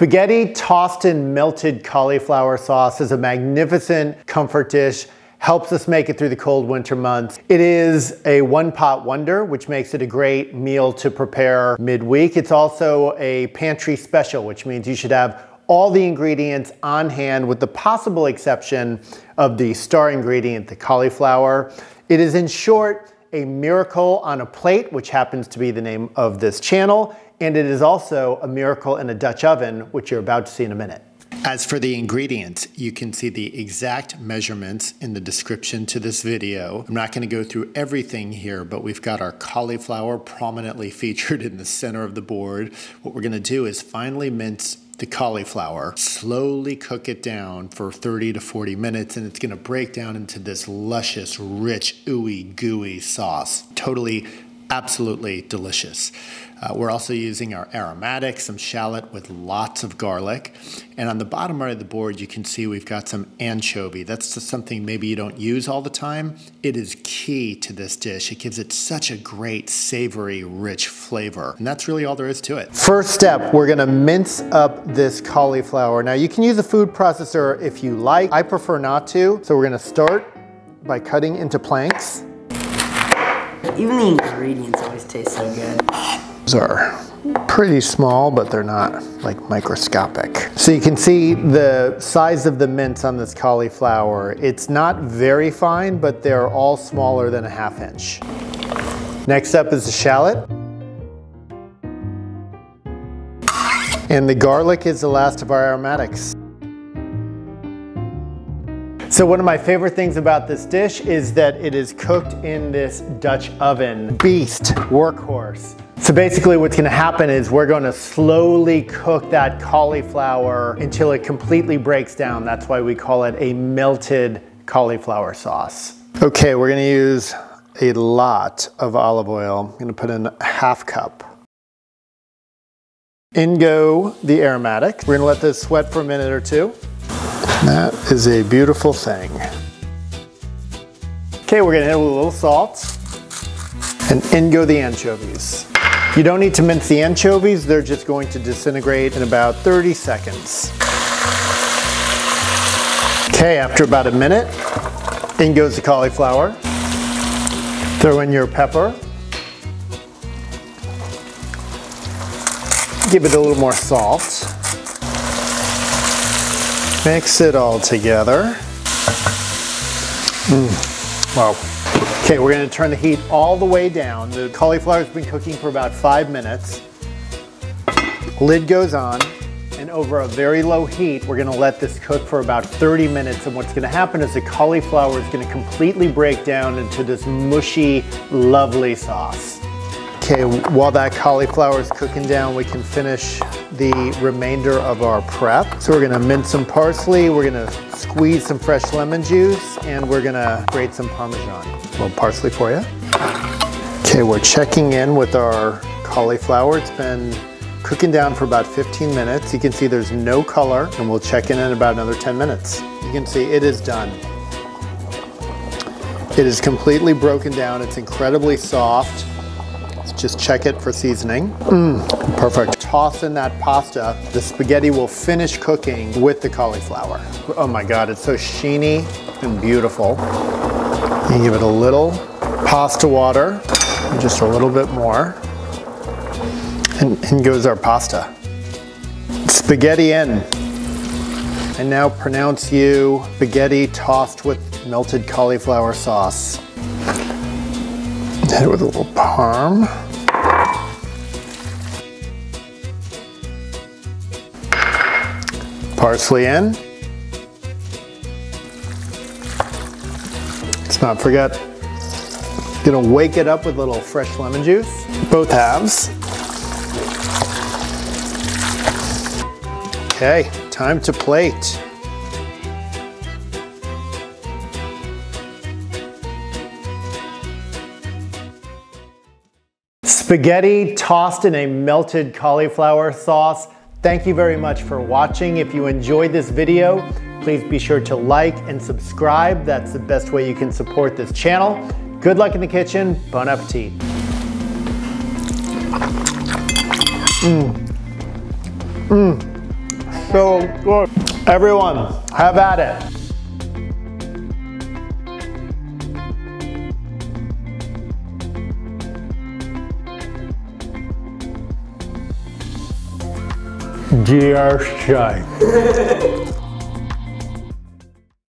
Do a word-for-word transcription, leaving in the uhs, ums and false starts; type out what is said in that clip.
Spaghetti tossed in melted cauliflower sauce is a magnificent comfort dish. Helps us make it through the cold winter months. It is a one-pot wonder, which makes it a great meal to prepare midweek. It's also a pantry special, which means you should have all the ingredients on hand with the possible exception of the star ingredient, the cauliflower. It is, in short, a miracle on a plate, which happens to be the name of this channel. And it is also a miracle in a Dutch oven, which you're about to see in a minute. As for the ingredients, you can see the exact measurements in the description to this video. I'm not going to go through everything here, but we've got our cauliflower prominently featured in the center of the board. What we're going to do is finely mince the cauliflower, slowly cook it down for thirty to forty minutes, and it's going to break down into this luscious, rich, ooey gooey sauce. Totally, absolutely delicious. Uh, we're also using our aromatics, some shallot with lots of garlic. And on the bottom right of the board, you can see we've got some anchovy. That's just something maybe you don't use all the time. It is key to this dish. It gives it such a great, savory, rich flavor. And that's really all there is to it. First step, we're gonna mince up this cauliflower. Now you can use a food processor if you like. I prefer not to. So we're gonna start by cutting into planks. Even the ingredients always taste so good. Are pretty small, but they're not like microscopic. So you can see the size of the mince on this cauliflower. It's not very fine, but they're all smaller than a half inch. Next up is the shallot. And the garlic is the last of our aromatics. So one of my favorite things about this dish is that it is cooked in this Dutch oven. Beast, workhorse. So basically what's gonna happen is we're gonna slowly cook that cauliflower until it completely breaks down. That's why we call it a melted cauliflower sauce. Okay, we're gonna use a lot of olive oil. I'm gonna put in a half cup. In go the aromatic. We're gonna let this sweat for a minute or two. That is a beautiful thing. Okay, we're gonna hit it with a little salt. And in go the anchovies. You don't need to mince the anchovies, they're just going to disintegrate in about thirty seconds. Okay, after about a minute, in goes the cauliflower. Throw in your pepper. Give it a little more salt. Mix it all together. Mm. Wow. Okay, we're gonna turn the heat all the way down. The cauliflower's been cooking for about five minutes. Lid goes on, and over a very low heat, we're gonna let this cook for about thirty minutes, and what's gonna happen is the cauliflower is gonna completely break down into this mushy, lovely sauce. Okay, while that cauliflower is cooking down, we can finish the remainder of our prep. So we're gonna mince some parsley, we're gonna squeeze some fresh lemon juice, and we're gonna grate some Parmesan. A little parsley for you. Okay, we're checking in with our cauliflower. It's been cooking down for about fifteen minutes. You can see there's no color, and we'll check in in about another ten minutes. You can see it is done. It is completely broken down. It's incredibly soft. Just check it for seasoning. Mm, perfect. Toss in that pasta. The spaghetti will finish cooking with the cauliflower. Oh my God, it's so sheeny and beautiful. You give it a little pasta water, just a little bit more. And in goes our pasta. Spaghetti in. And now pronounce you spaghetti tossed with melted cauliflower sauce. Hit it with a little parm. Parsley in. Let's not forget, gonna wake it up with a little fresh lemon juice, both halves. Okay, time to plate. Spaghetti tossed in a melted cauliflower sauce. Thank you very much for watching. If you enjoyed this video, please be sure to like and subscribe. That's the best way you can support this channel. Good luck in the kitchen. Bon appetit. Mmm. Mmm. so good. Everyone, have at it. Dear Shy.